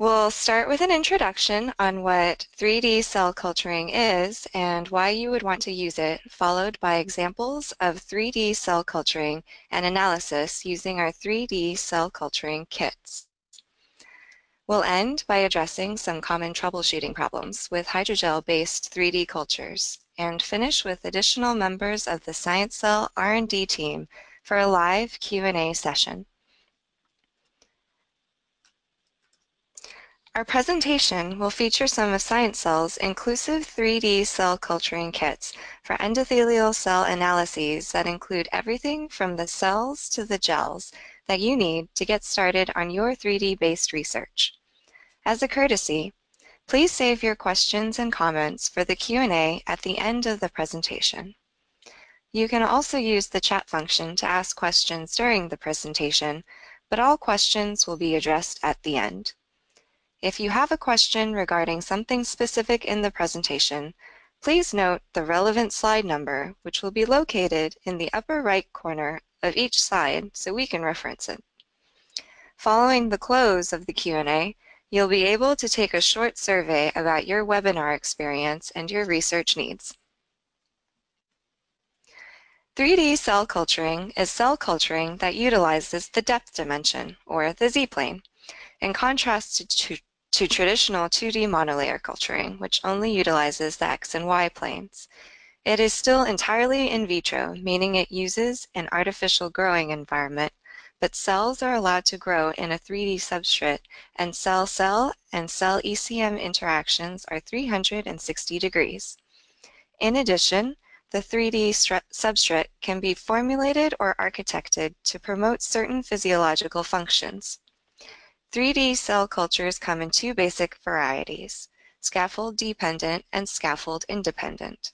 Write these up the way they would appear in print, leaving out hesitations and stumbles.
We'll start with an introduction on what 3D cell culturing is and why you would want to use it, followed by examples of 3D cell culturing and analysis using our 3D cell culturing kits. We'll end by addressing some common troubleshooting problems with hydrogel-based 3D cultures and finish with additional members of the ScienCell R&D team for a live Q&A session. Our presentation will feature some of ScienCell's inclusive 3D cell culturing kits for endothelial cell analyses that include everything from the cells to the gels that you need to get started on your 3D-based research. As a courtesy, please save your questions and comments for the Q&A at the end of the presentation. You can also use the chat function to ask questions during the presentation, but all questions will be addressed at the end. If you have a question regarding something specific in the presentation, please note the relevant slide number, which will be located in the upper right corner of each slide so we can reference it. Following the close of the Q&A, you'll be able to take a short survey about your webinar experience and your research needs. 3D cell culturing is cell culturing that utilizes the depth dimension, or the z-plane, in contrast to traditional 2D monolayer culturing, which only utilizes the X and Y planes. It is still entirely in vitro, meaning it uses an artificial growing environment, but cells are allowed to grow in a 3D substrate, and cell-cell and cell-ECM interactions are 360 degrees. In addition, the 3D substrate can be formulated or architected to promote certain physiological functions. 3D cell cultures come in two basic varieties: scaffold-dependent and scaffold-independent.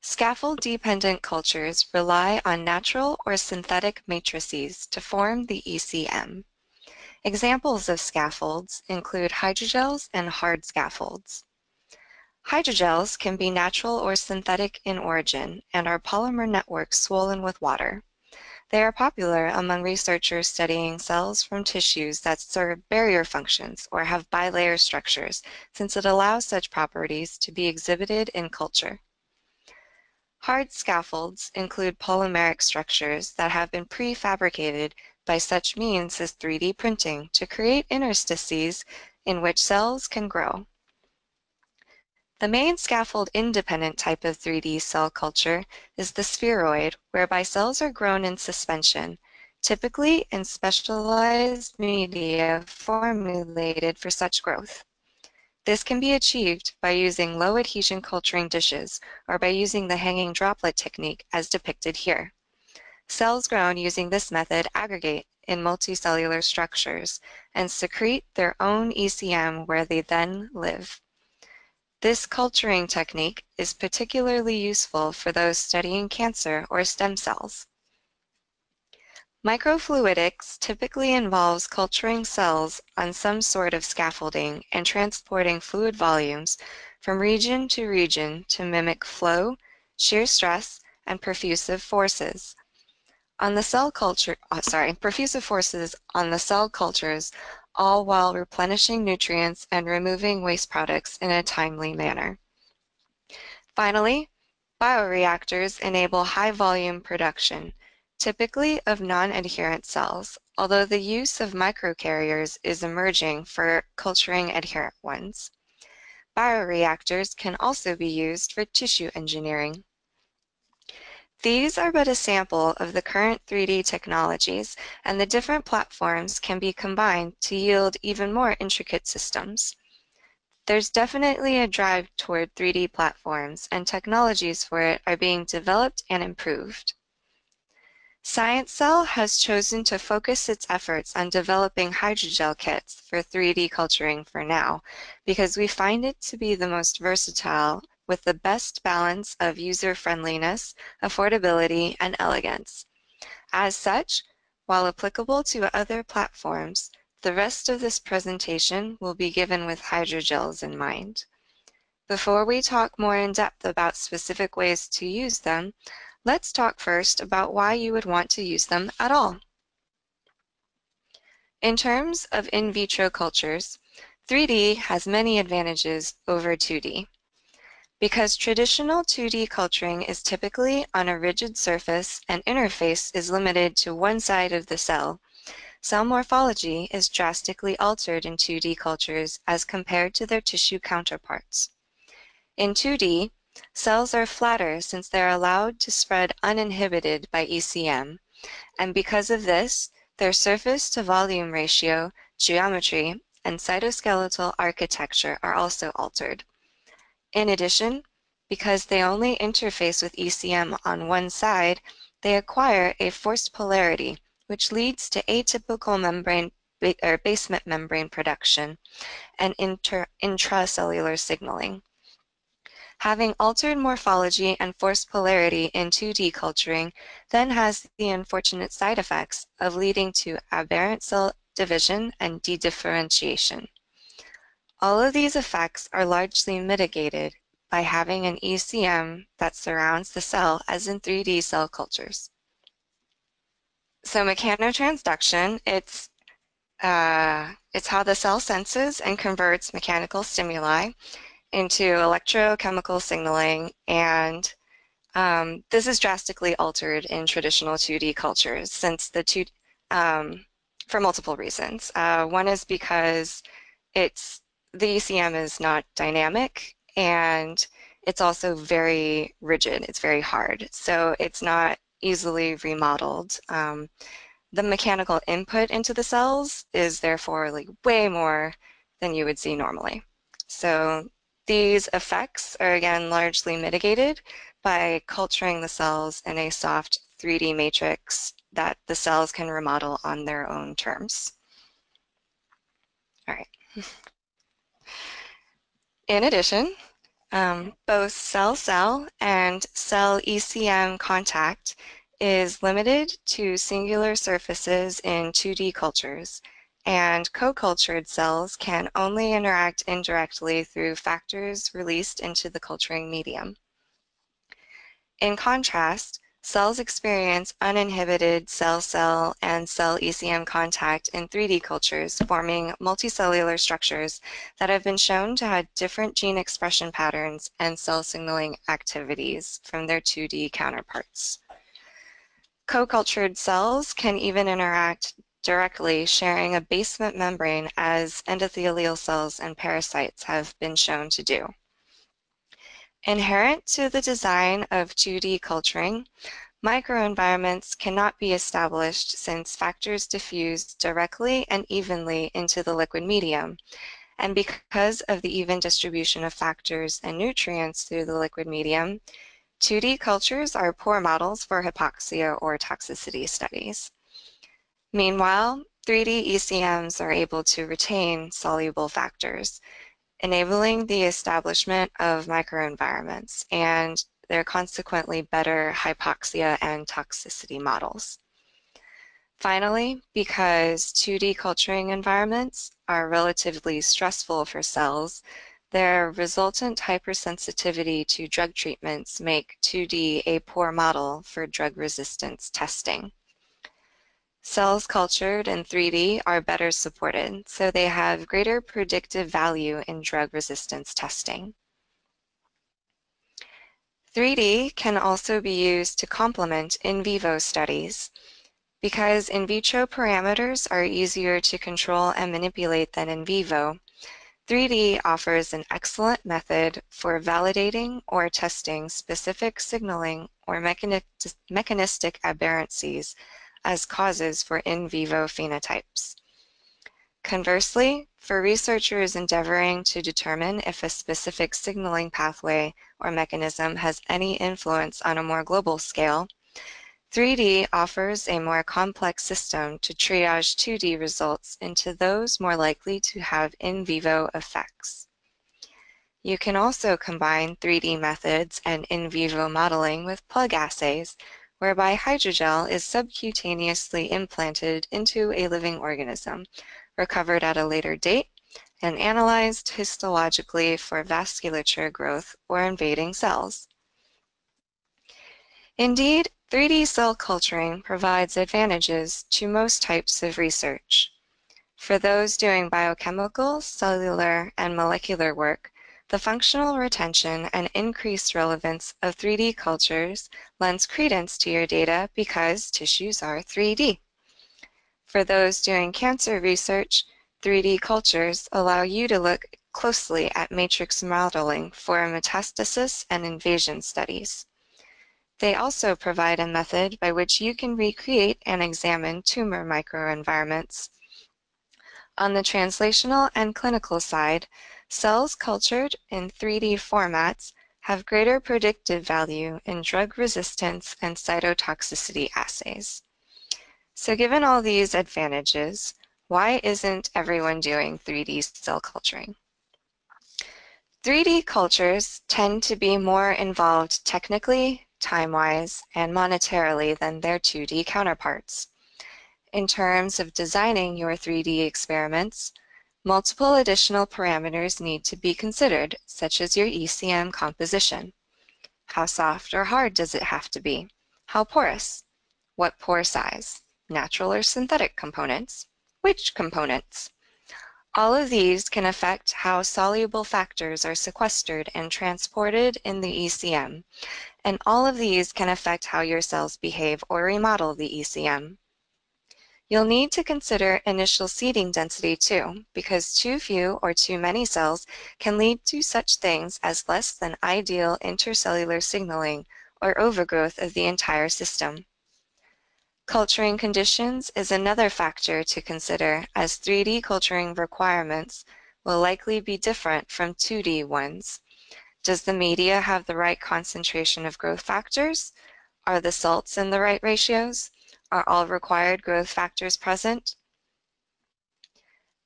Scaffold-dependent cultures rely on natural or synthetic matrices to form the ECM. Examples of scaffolds include hydrogels and hard scaffolds. Hydrogels can be natural or synthetic in origin and are polymer networks swollen with water. They are popular among researchers studying cells from tissues that serve barrier functions or have bilayer structures, since it allows such properties to be exhibited in culture. Hard scaffolds include polymeric structures that have been prefabricated by such means as 3D printing to create interstices in which cells can grow. The main scaffold-independent type of 3D cell culture is the spheroid, whereby cells are grown in suspension, typically in specialized media formulated for such growth. This can be achieved by using low-adhesion culturing dishes or by using the hanging droplet technique as depicted here. Cells grown using this method aggregate in multicellular structures and secrete their own ECM where they then live. This culturing technique is particularly useful for those studying cancer or stem cells. Microfluidics typically involves culturing cells on some sort of scaffolding and transporting fluid volumes from region to region to mimic flow, shear stress, and perfusive forces. Perfusive forces on the cell cultures, all while replenishing nutrients and removing waste products in a timely manner. Finally, bioreactors enable high-volume production, typically of non-adherent cells, although the use of microcarriers is emerging for culturing adherent ones. Bioreactors can also be used for tissue engineering. These are but a sample of the current 3D technologies, and the different platforms can be combined to yield even more intricate systems. There's definitely a drive toward 3D platforms, and technologies for it are being developed and improved. ScienCell has chosen to focus its efforts on developing hydrogel kits for 3D culturing for now, because we find it to be the most versatile with the best balance of user-friendliness, affordability, and elegance. As such, while applicable to other platforms, the rest of this presentation will be given with hydrogels in mind. Before we talk more in depth about specific ways to use them, let's talk first about why you would want to use them at all. In terms of in vitro cultures, 3D has many advantages over 2D. Because traditional 2D culturing is typically on a rigid surface and interface is limited to one side of the cell, cell morphology is drastically altered in 2D cultures as compared to their tissue counterparts. In 2D, cells are flatter since they're allowed to spread uninhibited by ECM, and because of this, their surface-to-volume ratio, geometry, and cytoskeletal architecture are also altered. In addition, because they only interface with ECM on one side, they acquire a forced polarity, which leads to atypical membrane or basement membrane production and intracellular signaling. Having altered morphology and forced polarity in 2D culturing then has the unfortunate side effects of leading to aberrant cell division and dedifferentiation. All of these effects are largely mitigated by having an ECM that surrounds the cell as in 3D cell cultures. So mechanotransduction, it's how the cell senses and converts mechanical stimuli into electrochemical signaling, and this is drastically altered in traditional 2D cultures since the for multiple reasons. One is because the ECM is not dynamic, and it's also very rigid. It's very hard, so it's not easily remodeled. The mechanical input into the cells is therefore like way more than you would see normally. So these effects are again largely mitigated by culturing the cells in a soft 3D matrix that the cells can remodel on their own terms. All right. In addition, both cell-cell and cell-ECM contact is limited to singular surfaces in 2D cultures, and co-cultured cells can only interact indirectly through factors released into the culturing medium. In contrast, cells experience uninhibited cell-cell and cell-ECM contact in 3D cultures, forming multicellular structures that have been shown to have different gene expression patterns and cell signaling activities from their 2D counterparts. Co-cultured cells can even interact directly, sharing a basement membrane, as endothelial cells and parasites have been shown to do. Inherent to the design of 2D culturing, microenvironments cannot be established since factors diffuse directly and evenly into the liquid medium, and because of the even distribution of factors and nutrients through the liquid medium, 2D cultures are poor models for hypoxia or toxicity studies. Meanwhile, 3D ECMs are able to retain soluble factors, enabling the establishment of microenvironments, and they're consequently better hypoxia and toxicity models. Finally, because 2D culturing environments are relatively stressful for cells, their resultant hypersensitivity to drug treatments make 2D a poor model for drug resistance testing. Cells cultured in 3D are better supported, so they have greater predictive value in drug resistance testing. 3D can also be used to complement in vivo studies. Because in vitro parameters are easier to control and manipulate than in vivo, 3D offers an excellent method for validating or testing specific signaling or mechanistic aberrancies as causes for in vivo phenotypes. Conversely, for researchers endeavoring to determine if a specific signaling pathway or mechanism has any influence on a more global scale, 3D offers a more complex system to triage 2D results into those more likely to have in vivo effects. You can also combine 3D methods and in vivo modeling with plug assays, whereby hydrogel is subcutaneously implanted into a living organism, recovered at a later date, and analyzed histologically for vasculature growth or invading cells. Indeed, 3D cell culturing provides advantages to most types of research. For those doing biochemical, cellular, and molecular work, the functional retention and increased relevance of 3D cultures lends credence to your data because tissues are 3D. For those doing cancer research, 3D cultures allow you to look closely at matrix modeling for metastasis and invasion studies. They also provide a method by which you can recreate and examine tumor microenvironments. On the translational and clinical side, cells cultured in 3D formats have greater predictive value in drug resistance and cytotoxicity assays. So given all these advantages, why isn't everyone doing 3D cell culturing? 3D cultures tend to be more involved technically, time-wise, and monetarily than their 2D counterparts. In terms of designing your 3D experiments, multiple additional parameters need to be considered, such as your ECM composition. How soft or hard does it have to be? How porous? What pore size? Natural or synthetic components? Which components? All of these can affect how soluble factors are sequestered and transported in the ECM, and all of these can affect how your cells behave or remodel the ECM. You'll need to consider initial seeding density too, because too few or too many cells can lead to such things as less than ideal intercellular signaling or overgrowth of the entire system. Culturing conditions is another factor to consider, as 3D culturing requirements will likely be different from 2D ones. Does the media have the right concentration of growth factors? Are the salts in the right ratios? Are all required growth factors present?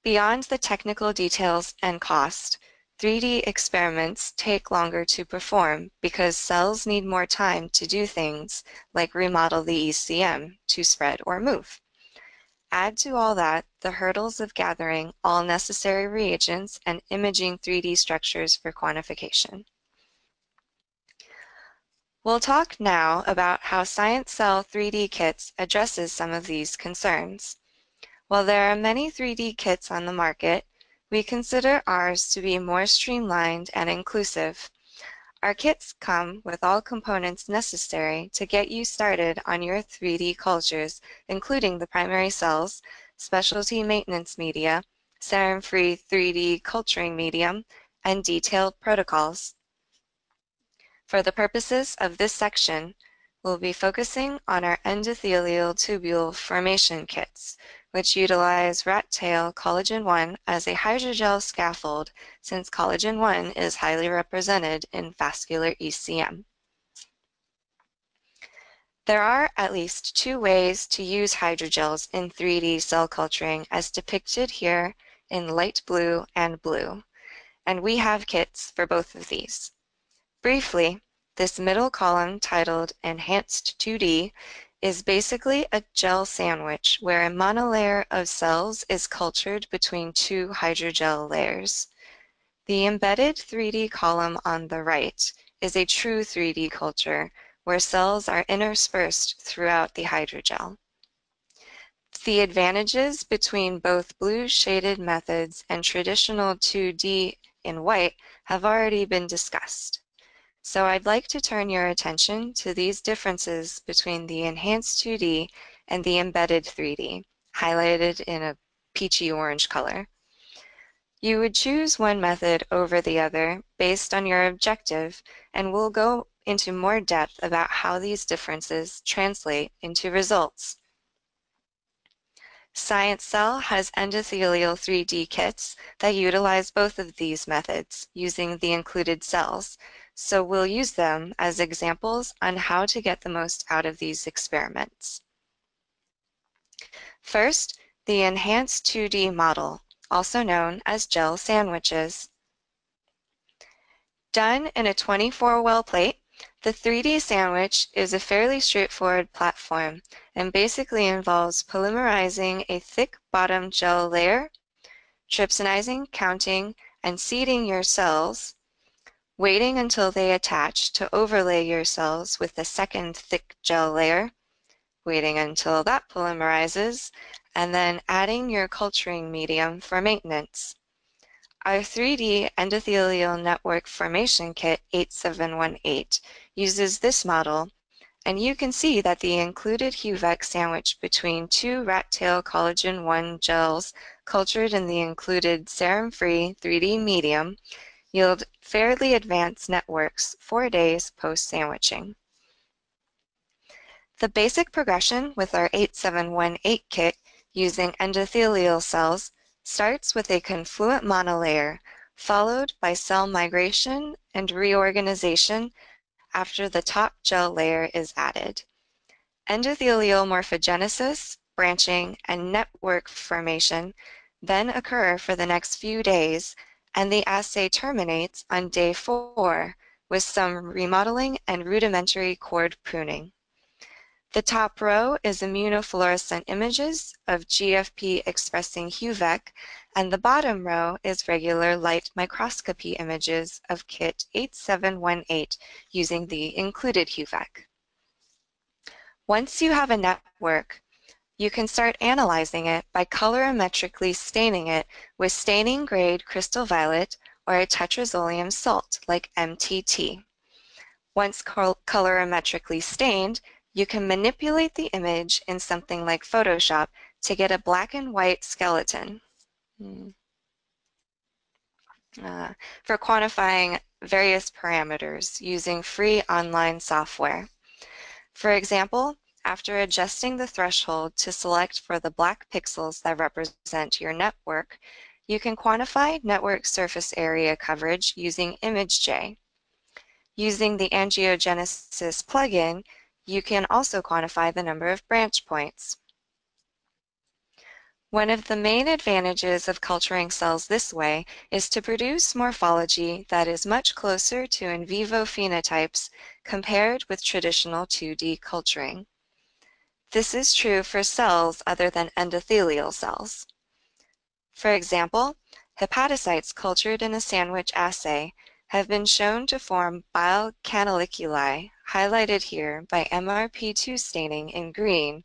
Beyond the technical details and cost, 3D experiments take longer to perform because cells need more time to do things like remodel the ECM to spread or move. Add to all that the hurdles of gathering all necessary reagents and imaging 3D structures for quantification. We'll talk now about how ScienCell 3D kits addresses some of these concerns. While there are many 3D kits on the market, we consider ours to be more streamlined and inclusive. Our kits come with all components necessary to get you started on your 3D cultures, including the primary cells, specialty maintenance media, serum-free 3D culturing medium, and detailed protocols. For the purposes of this section, we'll be focusing on our endothelial tubule formation kits, which utilize rat tail collagen 1 as a hydrogel scaffold, since collagen 1 is highly represented in vascular ECM. There are at least two ways to use hydrogels in 3D cell culturing, as depicted here in light blue and blue, and we have kits for both of these. Briefly, this middle column, titled Enhanced 2D, is basically a gel sandwich where a monolayer of cells is cultured between two hydrogel layers. The embedded 3D column on the right is a true 3D culture where cells are interspersed throughout the hydrogel. The advantages between both blue shaded methods and traditional 2D in white have already been discussed. So I'd like to turn your attention to these differences between the enhanced 2D and the embedded 3D, highlighted in a peachy orange color. You would choose one method over the other based on your objective, and we'll go into more depth about how these differences translate into results. ScienCell has endothelial 3D kits that utilize both of these methods using the included cells, so we'll use them as examples on how to get the most out of these experiments. First, the enhanced 2D model, also known as gel sandwiches. Done in a 24-well plate, the 3D sandwich is a fairly straightforward platform and basically involves polymerizing a thick bottom gel layer, trypsinizing, counting, and seeding your cells, waiting until they attach to overlay your cells with a second thick gel layer, waiting until that polymerizes, and then adding your culturing medium for maintenance. Our 3D endothelial network formation kit 8718 uses this model, and you can see that the included HUVEC sandwich between two rat tail collagen 1 gels cultured in the included serum-free 3D medium yield fairly advanced networks 4 days post-sandwiching. The basic progression with our 8718 kit using endothelial cells starts with a confluent monolayer, followed by cell migration and reorganization after the top gel layer is added. Endothelial morphogenesis, branching, and network formation then occur for the next few days, and the assay terminates on day 4 with some remodeling and rudimentary cord pruning. The top row is immunofluorescent images of GFP-expressing HUVEC, and the bottom row is regular light microscopy images of kit 8718 using the included HUVEC. Once you have a network, you can start analyzing it by colorimetrically staining it with staining grade crystal violet or a tetrazolium salt like MTT. Once colorimetrically stained, you can manipulate the image in something like Photoshop to get a black and white skeleton. For quantifying various parameters using free online software. For example, after adjusting the threshold to select for the black pixels that represent your network, you can quantify network surface area coverage using ImageJ. Using the Angiogenesis plugin, you can also quantify the number of branch points. One of the main advantages of culturing cells this way is to produce morphology that is much closer to in vivo phenotypes compared with traditional 2D culturing. This is true for cells other than endothelial cells. For example, hepatocytes cultured in a sandwich assay have been shown to form bile canaliculi, highlighted here by MRP2 staining in green,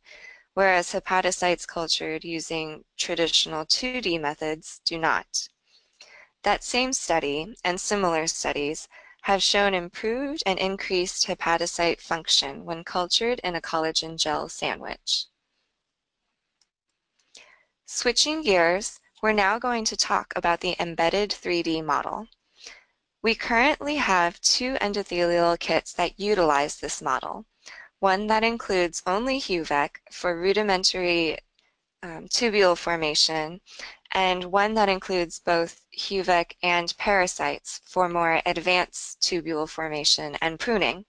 whereas hepatocytes cultured using traditional 2D methods do not. That same study and similar studies have shown improved and increased hepatocyte function when cultured in a collagen gel sandwich. Switching gears, we're now going to talk about the embedded 3D model. We currently have 2 endothelial kits that utilize this model, one that includes only HUVEC for rudimentary tubule formation, and one that includes both HUVEC and parasites for more advanced tubule formation and pruning.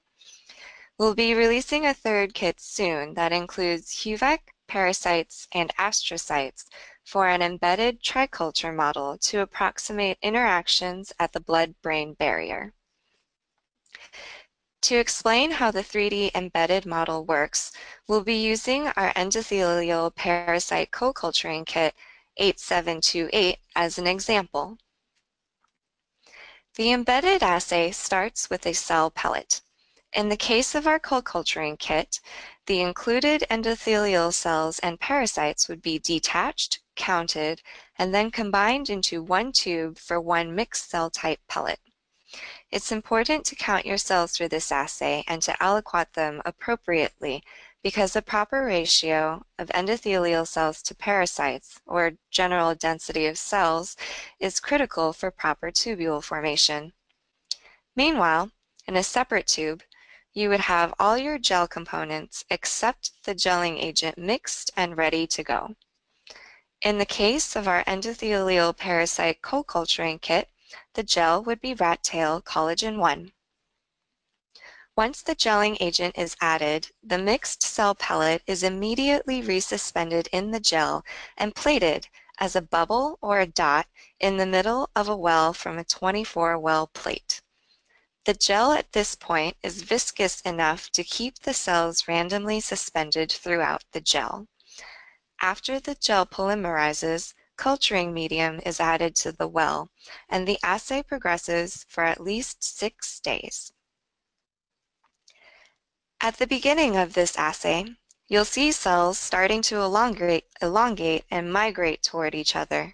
We'll be releasing a 3rd kit soon that includes HUVEC, parasites, and astrocytes for an embedded triculture model to approximate interactions at the blood-brain barrier. To explain how the 3D embedded model works, we'll be using our endothelial parasite co-culturing kit 8728 as an example. The embedded assay starts with a cell pellet. In the case of our co-culturing kit, the included endothelial cells and parasites would be detached, counted, and then combined into one tube for one mixed cell type pellet. It's important to count your cells through this assay and to aliquot them appropriately because the proper ratio of endothelial cells to parasites, or general density of cells, is critical for proper tubule formation. Meanwhile, in a separate tube, you would have all your gel components except the gelling agent mixed and ready to go. In the case of our endothelial parasite co-culturing kit, the gel would be rat tail collagen 1. Once the gelling agent is added, the mixed cell pellet is immediately resuspended in the gel and plated as a bubble or a dot in the middle of a well from a 24-well plate. The gel at this point is viscous enough to keep the cells randomly suspended throughout the gel. After the gel polymerizes, culturing medium is added to the well, and the assay progresses for at least 6 days. At the beginning of this assay, you'll see cells starting to elongate and migrate toward each other.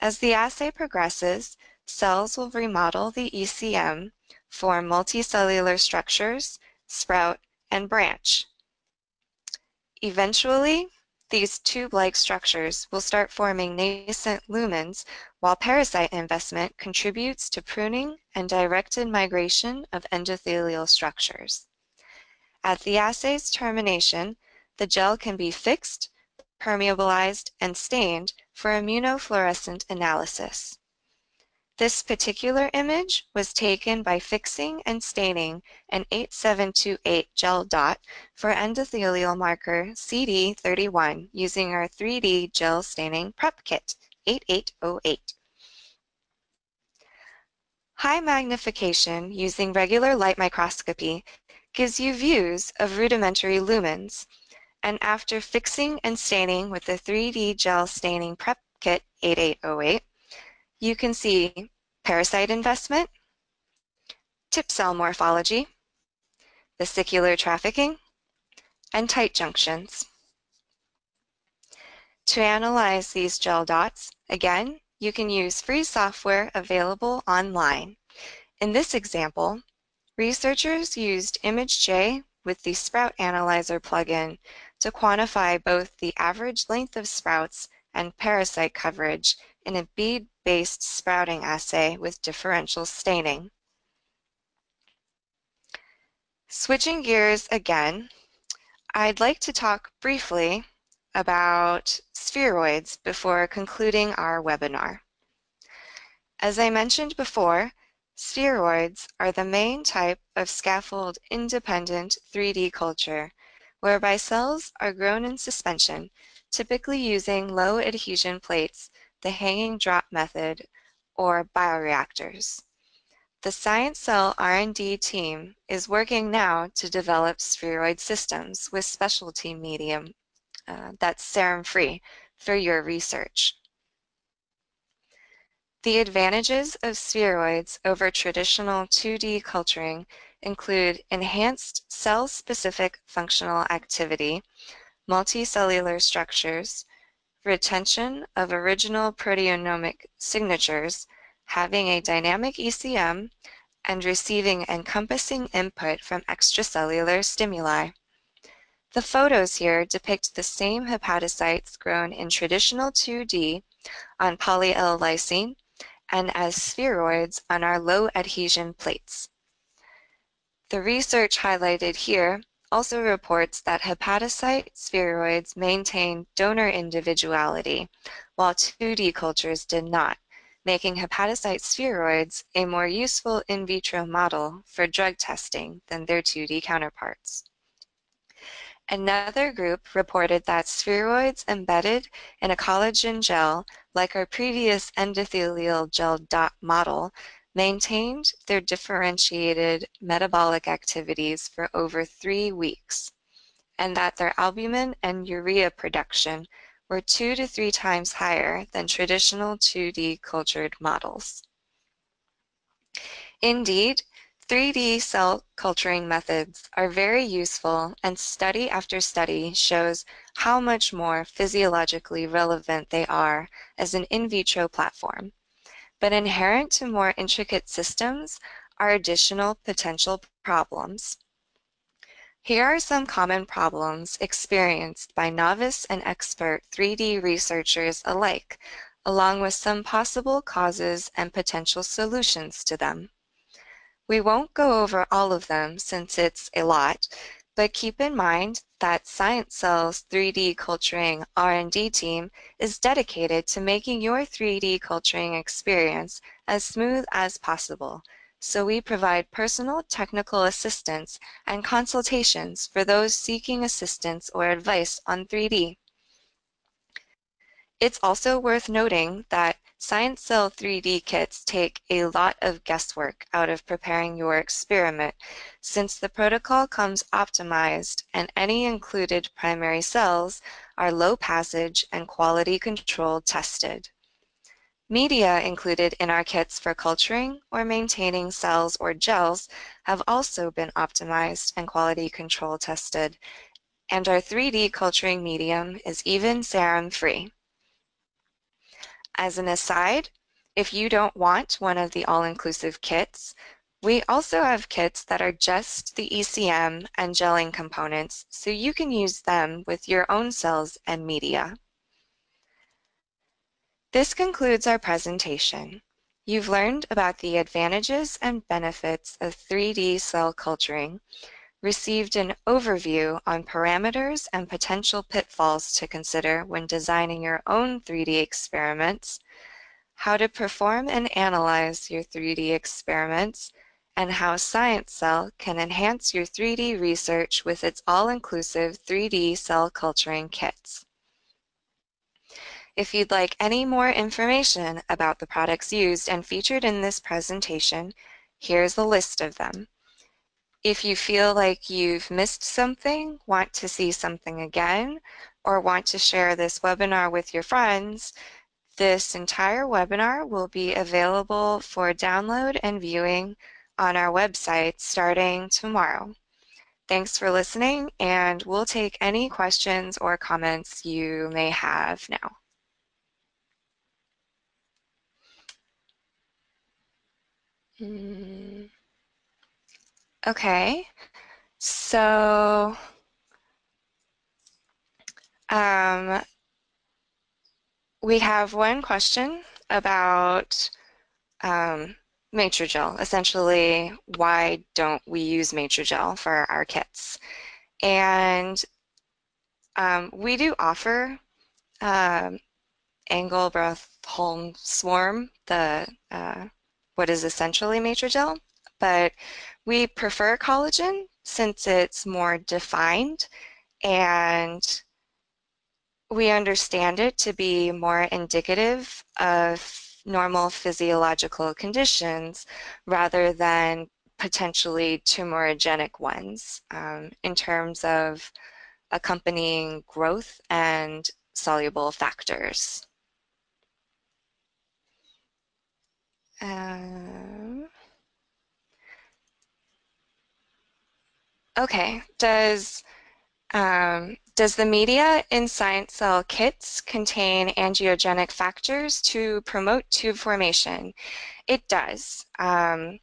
As the assay progresses, cells will remodel the ECM, form multicellular structures, sprout, and branch. Eventually, these tube-like structures will start forming nascent lumens, while parasite investment contributes to pruning and directed migration of endothelial structures. At the assay's termination, the gel can be fixed, permeabilized, and stained for immunofluorescent analysis. This particular image was taken by fixing and staining an 8728 gel dot for endothelial marker CD31 using our 3D gel staining prep kit 8808. High magnification using regular light microscopy gives you views of rudimentary lumens, and after fixing and staining with the 3D gel staining prep kit 8808, you can see parasite investment, tip cell morphology, vesicular trafficking, and tight junctions. To analyze these gel dots, again, you can use free software available online. In this example, researchers used ImageJ with the Sprout Analyzer plugin to quantify both the average length of sprouts and parasite coverage in a bead-based sprouting assay with differential staining. Switching gears again, I'd like to talk briefly about spheroids before concluding our webinar. As I mentioned before, spheroids are the main type of scaffold-independent 3D culture, whereby cells are grown in suspension, typically using low adhesion plates, the hanging drop method, or bioreactors. The ScienCell R&D team is working now to develop spheroid systems with specialty medium that's serum-free for your research. The advantages of spheroids over traditional 2D culturing include enhanced cell-specific functional activity, multicellular structures, retention of original proteonomic signatures, having a dynamic ECM, and receiving encompassing input from extracellular stimuli. The photos here depict the same hepatocytes grown in traditional 2D on poly-L lysine and as spheroids on our low adhesion plates. The research highlighted here also reports that hepatocyte spheroids maintain donor individuality, while 2D cultures did not, making hepatocyte spheroids a more useful in vitro model for drug testing than their 2D counterparts. Another group reported that spheroids embedded in a collagen gel, like our previous endothelial gel dot model, maintained their differentiated metabolic activities for over 3 weeks, and that their albumin and urea production were 2 to 3 times higher than traditional 2D cultured models. Indeed, 3D cell culturing methods are very useful, and study after study shows how much more physiologically relevant they are as an in vitro platform. But inherent to more intricate systems are additional potential problems. Here are some common problems experienced by novice and expert 3D researchers alike, along with some possible causes and potential solutions to them. We won't go over all of them since it's a lot, but keep in mind that ScienCell's 3D culturing R&D team is dedicated to making your 3D culturing experience as smooth as possible, so we provide personal technical assistance and consultations for those seeking assistance or advice on 3D. It's also worth noting that ScienCell 3D kits take a lot of guesswork out of preparing your experiment, since the protocol comes optimized and any included primary cells are low passage and quality control tested. Media included in our kits for culturing or maintaining cells or gels have also been optimized and quality control tested, and our 3D culturing medium is even serum-free. As an aside, if you don't want one of the all-inclusive kits, we also have kits that are just the ECM and gelling components, so you can use them with your own cells and media. This concludes our presentation. You've learned about the advantages and benefits of 3D cell culturing, received an overview on parameters and potential pitfalls to consider when designing your own 3D experiments, how to perform and analyze your 3D experiments, and how ScienCell can enhance your 3D research with its all-inclusive 3D cell culturing kits. If you'd like any more information about the products used and featured in this presentation, here's a list of them. If you feel like you've missed something, want to see something again, or want to share this webinar with your friends, this entire webinar will be available for download and viewing on our website starting tomorrow. Thanks for listening, and we'll take any questions or comments you may have now. Okay, so we have one question about Matrigel. Essentially, why don't we use Matrigel for our kits? And we do offer Engelbreth-Holm-Swarm, what is essentially Matrigel, but we prefer collagen since it's more defined and we understand it to be more indicative of normal physiological conditions rather than potentially tumorigenic ones in terms of accompanying growth and soluble factors. Okay, does the media in ScienCell kits contain angiogenic factors to promote tube formation? It does. The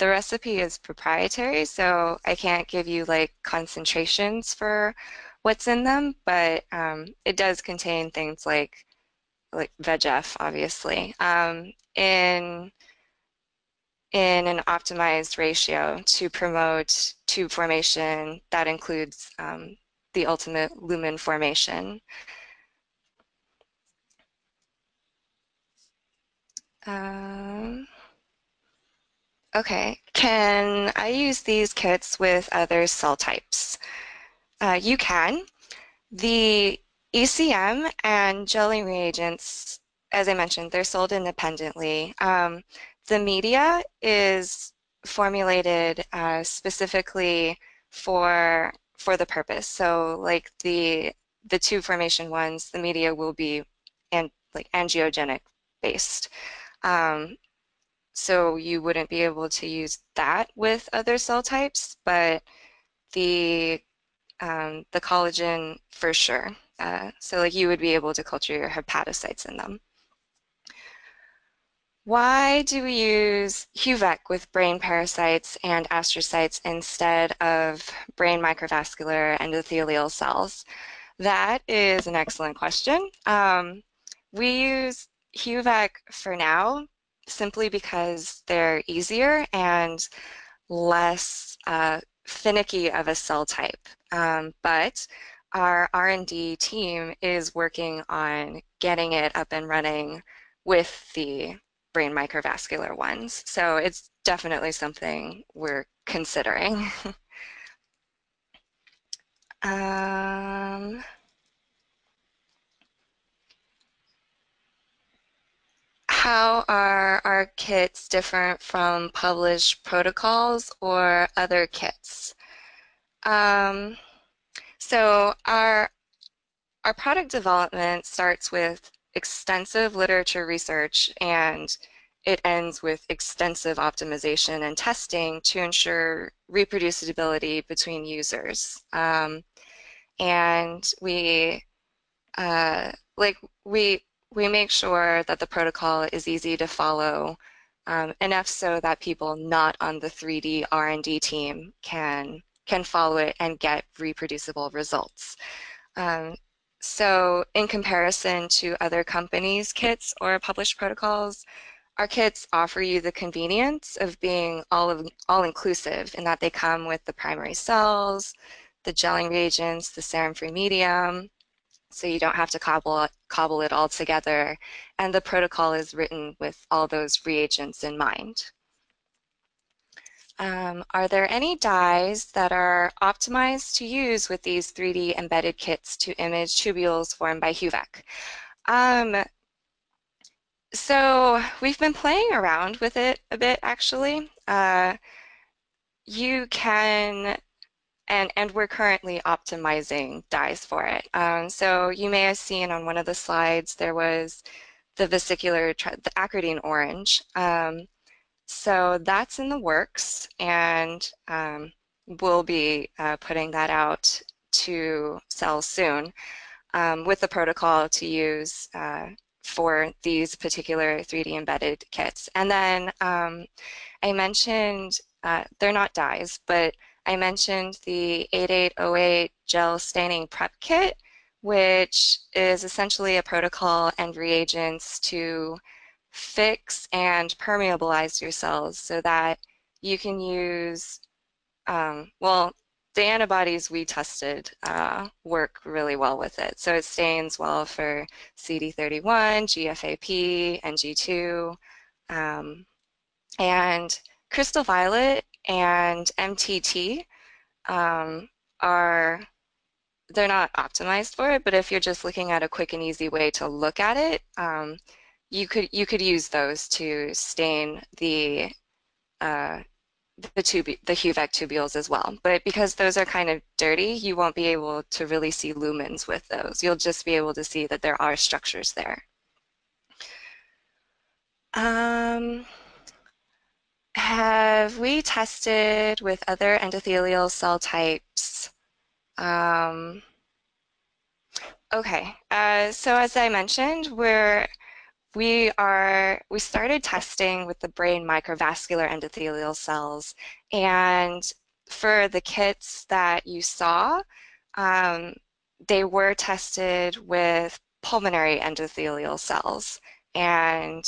recipe is proprietary, so I can't give you like concentrations for what's in them, but it does contain things like VEGF, obviously, in an optimized ratio to promote tube formation that includes the ultimate lumen formation. Okay, can I use these kits with other cell types? You can. The ECM and gelling reagents, as I mentioned, they're sold independently. The media is formulated specifically for the purpose. So, like the tube formation ones, the media will be like angiogenic based. So you wouldn't be able to use that with other cell types, but the collagen for sure. So like you would be able to culture your hepatocytes in them. Why do we use HUVEC with brain parasites and astrocytes instead of brain microvascular endothelial cells? That is an excellent question. We use HUVEC for now simply because they're easier and less finicky of a cell type, but our R&D team is working on getting it up and running with the brain microvascular ones. So it's definitely something we're considering. How are our kits different from published protocols or other kits? So our product development starts with extensive literature research and it ends with extensive optimization and testing to ensure reproducibility between users. And we make sure that the protocol is easy to follow, enough so that people not on the 3D R&D team can follow it and get reproducible results. So in comparison to other companies' kits or published protocols, our kits offer you the convenience of being all-inclusive in that they come with the primary cells, the gelling reagents, the serum-free medium, so you don't have to cobble it all together, and the protocol is written with all those reagents in mind. Are there any dyes that are optimized to use with these 3D embedded kits to image tubules formed by HUVEC? So we've been playing around with it a bit, actually. You can, and we're currently optimizing dyes for it. So you may have seen on one of the slides there was the the acridine orange. So that's in the works, and we'll be putting that out to cells soon with the protocol to use for these particular 3D embedded kits. And then I mentioned, they're not dyes, but I mentioned the 8808 gel staining prep kit, which is essentially a protocol and reagents to fix and permeabilize your cells so that you can use, well, the antibodies we tested work really well with it. So it stains well for CD31, GFAP, NG2, and crystal violet and MTT they're not optimized for it, but if you're just looking at a quick and easy way to look at it, you could use those to stain the HUVEC tubules as well. But because those are kind of dirty, you won't be able to really see lumens with those. You'll just be able to see that there are structures there. Have we tested with other endothelial cell types? So as I mentioned, we started testing with the brain microvascular endothelial cells, and for the kits that you saw, they were tested with pulmonary endothelial cells, and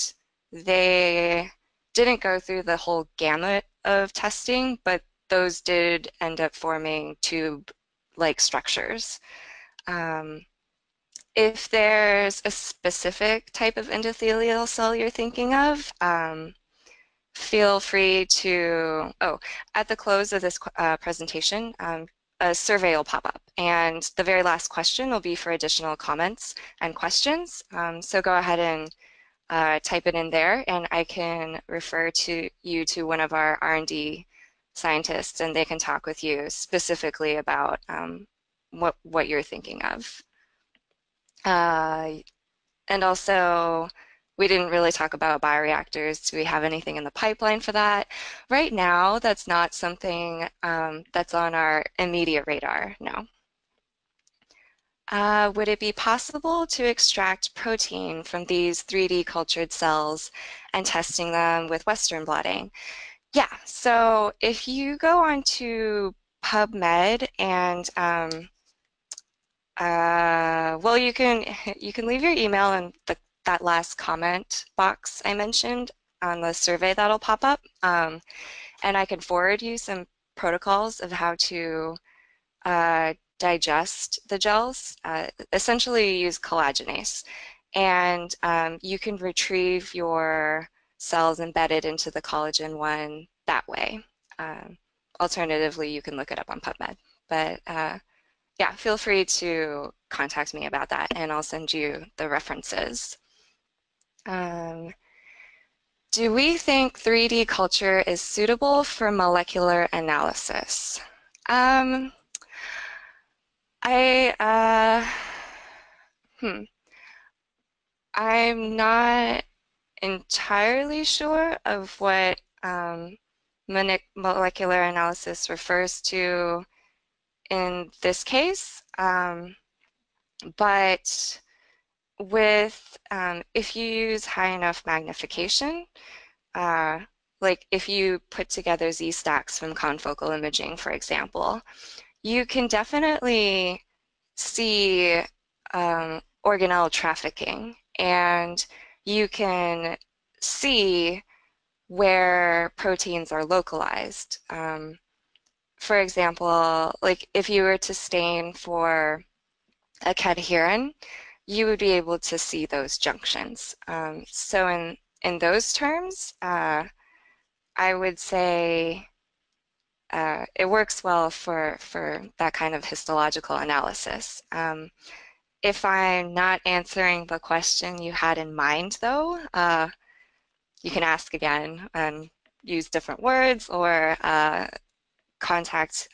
they didn't go through the whole gamut of testing, but those did end up forming tube-like structures. If there's a specific type of endothelial cell you're thinking of, feel free to, at the close of this presentation, a survey will pop up, and the very last question will be for additional comments and questions. So go ahead and type it in there, and I can refer to you to one of our R&D scientists, and they can talk with you specifically about what you're thinking of. And also, we didn't really talk about bioreactors. Do we have anything in the pipeline for that? Right now, that's not something that's on our immediate radar, no. Would it be possible to extract protein from these 3D cultured cells and testing them with Western blotting? Yeah, so if you go on to PubMed and well, you can leave your email in that last comment box I mentioned on the survey that'll pop up, and I can forward you some protocols of how to digest the gels. Essentially, you use collagenase, and you can retrieve your cells embedded into the collagen one that way. Alternatively, you can look it up on PubMed, but yeah, feel free to contact me about that, and I'll send you the references. Do we think 3D culture is suitable for molecular analysis? I'm not entirely sure of what molecular analysis refers to in this case, but with if you use high enough magnification, like if you put together Z stacks from confocal imaging, for example, you can definitely see organelle trafficking, and you can see where proteins are localized. For example, like if you were to stain for a cadherin, you would be able to see those junctions. So in those terms, I would say it works well for that kind of histological analysis. If I'm not answering the question you had in mind, though, you can ask again and use different words, or contact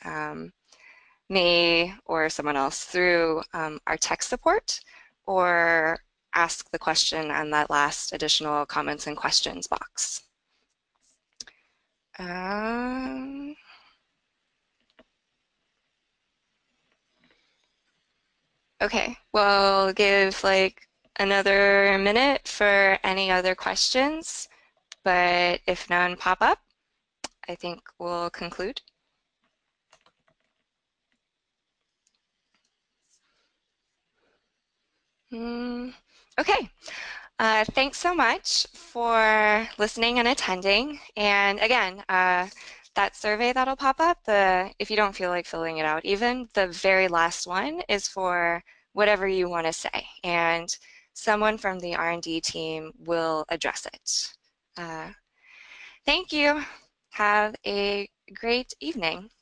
me or someone else through our tech support, or ask the question on that last additional comments and questions box. Okay, we'll give like another minute for any other questions, but if none pop up, I think we'll conclude. Okay, thanks so much for listening and attending. And again, that survey that'll pop up, if you don't feel like filling it out, even the very last one is for whatever you want to say, and someone from the R&D team will address it. Thank you. Have a great evening.